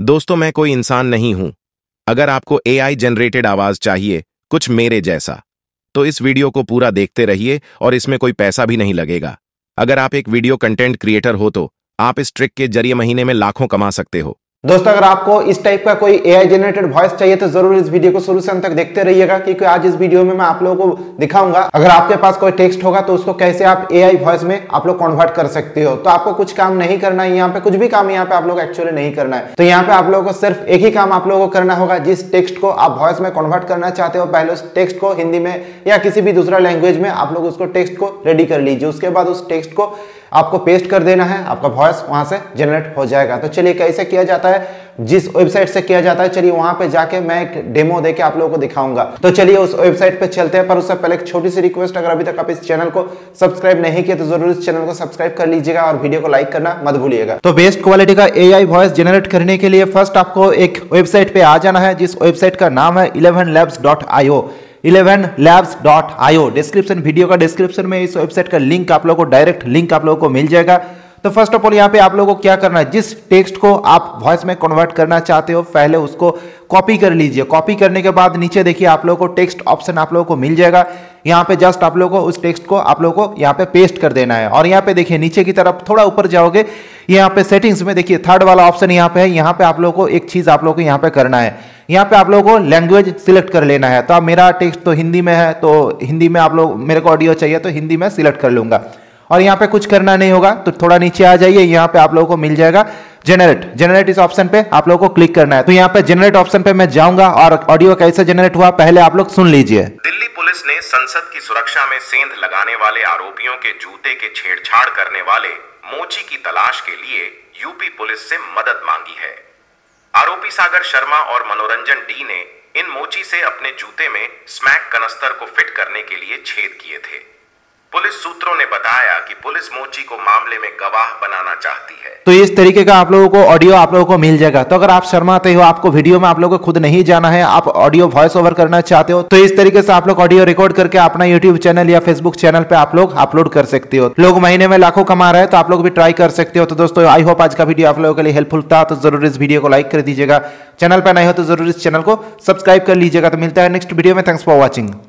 दोस्तों, मैं कोई इंसान नहीं हूं। अगर आपको AI जनरेटेड आवाज चाहिए कुछ मेरे जैसा, तो इस वीडियो को पूरा देखते रहिए और इसमें कोई पैसा भी नहीं लगेगा। अगर आप एक वीडियो कंटेंट क्रिएटर हो तो आप इस ट्रिक के जरिए महीने में लाखों कमा सकते हो। दोस्तों, अगर आपको इस टाइप का कोई AI जनरेटेड वॉइस चाहिए तो जरूर इस वीडियो को शुरू से अंत तक देखते रहिएगा, क्योंकि आज इस वीडियो में मैं आप लोगों को दिखाऊंगा अगर आपके पास कोई टेक्स्ट होगा तो उसको कैसे आप AI वॉइस में आप लोग कन्वर्ट कर सकते हो। तो आपको कुछ काम नहीं करना है यहाँ पे, कुछ भी काम यहाँ पे आप लोग एक्चुअली नहीं करना है। तो यहाँ पे आप लोगों को सिर्फ एक ही काम आप लोगों को करना होगा, जिस टेक्स्ट को आप वॉइस में कन्वर्ट करना चाहते हो पहले उस टेक्स्ट को हिंदी में या किसी भी दूसरा लैंग्वेज में आप लोग उसको टेक्स्ट को रेडी कर लीजिए। उसके बाद उस टेक्स्ट को आपको पेस्ट कर देना है, आपका वॉइस वहां से जनरेट हो जाएगा। तो चलिए कैसे किया जाता है, जिस वेबसाइट से किया जाता है, चलिए वहां पे जाके मैं एक डेमो देके आप लोगों को दिखाऊंगा। तो चलिए उस वेबसाइट पे चलते हैं, पर उससे पहले एक छोटी सी रिक्वेस्ट, अगर अभी तक आप इस चैनल को सब्सक्राइब नहीं किया तो जरूर इस चैनल को सब्सक्राइब कर लीजिएगा और वीडियो को लाइक करना मत भूलिएगा। तो बेस्ट क्वालिटी का AI वॉइस जनरेट करने के लिए फर्स्ट आपको एक वेबसाइट पे आ जाना है, जिस वेबसाइट का नाम है ElevenLabs.io। ElevenLabs.io डिस्क्रिप्शन, वीडियो का डिस्क्रिप्शन में इस वेबसाइट का लिंक आप लोगों को, डायरेक्ट लिंक आप लोगों को मिल जाएगा। तो फर्स्ट ऑफ ऑल यहाँ पे आप लोगों को क्या करना है, जिस टेक्स्ट को आप वॉइस में कन्वर्ट करना चाहते हो पहले उसको कॉपी कर लीजिए। कॉपी करने के बाद नीचे देखिए आप लोगों को टेक्स्ट ऑप्शन आप लोगों को मिल जाएगा। यहाँ पे जस्ट आप लोगों को उस टेक्स्ट को आप लोगों को यहाँ पे पेस्ट कर देना है। और यहाँ पे देखिए नीचे की तरफ थोड़ा ऊपर जाओगे, यहाँ पे सेटिंग्स में देखिए थर्ड वाला ऑप्शन यहाँ पे है। यहाँ पे आप लोगों को एक चीज आप लोगों को यहाँ पे करना है, यहाँ पे आप लोगों को लैंग्वेज सिलेक्ट कर लेना है। तो मेरा टेक्स्ट तो हिंदी में है, तो हिंदी में आप लोग, मेरे को ऑडियो चाहिए तो हिंदी में सिलेक्ट कर लूंगा और यहाँ पे कुछ करना नहीं होगा। तो थोड़ा नीचे आ जाइए, यहाँ पे आप लोगों को मिल जाएगा जनरेट इस ऑप्शन पे आप लोगों को क्लिक करना है। तो यहाँ पे जनरेट ऑप्शन पे मैं जाऊंगा और ऑडियो कैसे जनरेट हुआ पहले आप लोग सुन लीजिए। दिल्ली पुलिस ने संसद की सुरक्षा में सेंध लगाने वाले आरोपियों के जूते के छेड़छाड़ करने वाले मोची की तलाश के लिए यूपी पुलिस से मदद मांगी है। आरोपी सागर शर्मा और मनोरंजन डी ने इन मोची से अपने जूते में स्मैक कनस्तर को फिट करने के लिए छेद किए थे। पुलिस सूत्रों ने बताया कि पुलिस मोची को मामले में गवाह बनाना चाहती है। तो इस तरीके का आप लोगों को ऑडियो आप लोगों को मिल जाएगा। तो अगर आप शर्माते हो, आपको वीडियो में आप लोगों को खुद नहीं जाना है, आप ऑडियो वॉइस ओवर करना चाहते हो, तो इस तरीके से आप लोग ऑडियो रिकॉर्ड करके अपना YouTube चैनल या Facebook चैनल पे आप लोग अपलोड कर सकते हो। लोग महीने में लाखों कमा रहे हैं, तो आप लोग भी ट्राई कर सकते हो। तो दोस्तों, आई होप आज का वीडियो आप लोगों के लिए हेल्पफुल था। तो जरूर इस वीडियो को लाइक कर दीजिएगा, चैनल पर नहीं हो तो जरूर इस चैनल को सब्सक्राइब कर लीजिएगा। तो मिलता है नेक्स्ट वीडियो में। Thanks for watching.